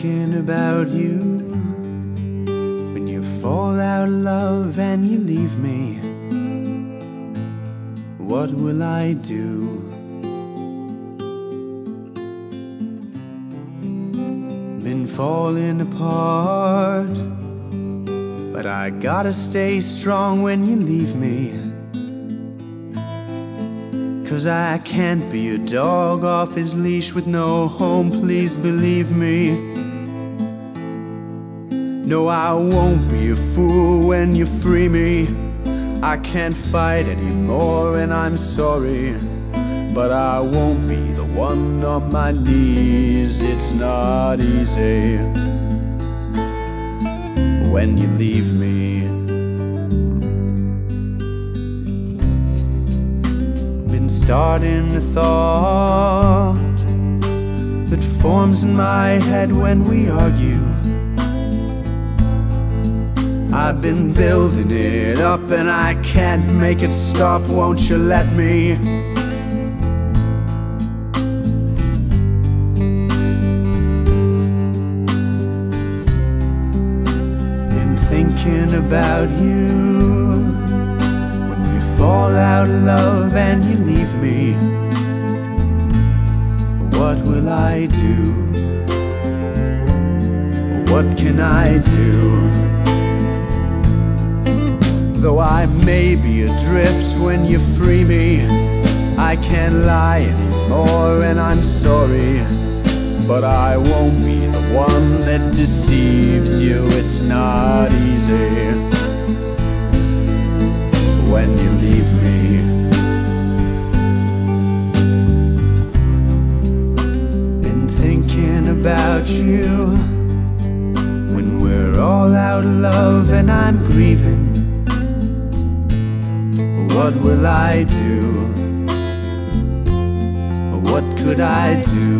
thinking about you. When you fall out of love and you leave me, what will I do? Been falling apart, but I gotta stay strong when you leave me, 'cause I can't be a dog off his leash with no home, please believe me. No, I won't be a fool when you free me. I can't fight anymore and I'm sorry, but I won't be the one on my knees. It's not easy when you leave me. Starting a thought that forms in my head when we argue. I've been building it up and I can't make it stop. Won't you let me? Been thinking about you. Fall out of love and you leave me, what will I do? What can I do? Though I may be adrift when you free me, I can't lie anymore and I'm sorry, but I won't be the one that deceives you. It's not easy when you leave me. Been thinking about you when we're all out of love and I'm grieving. What will I do? What could I do?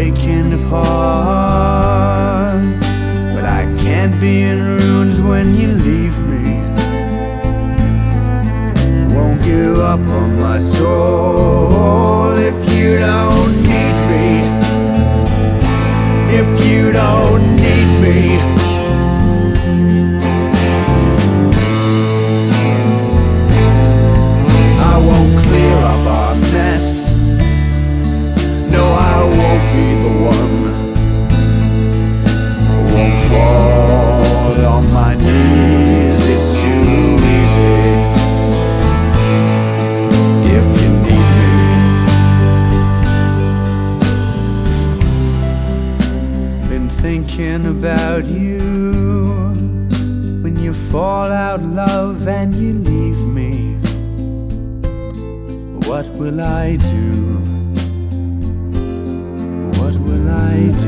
Breaking apart, but I can't be in ruins when you leave me. Won't give up on my soul if you don't need me. If you don't need me. Thinking about you when you fall out of love and you leave me, what will I do? What will I do?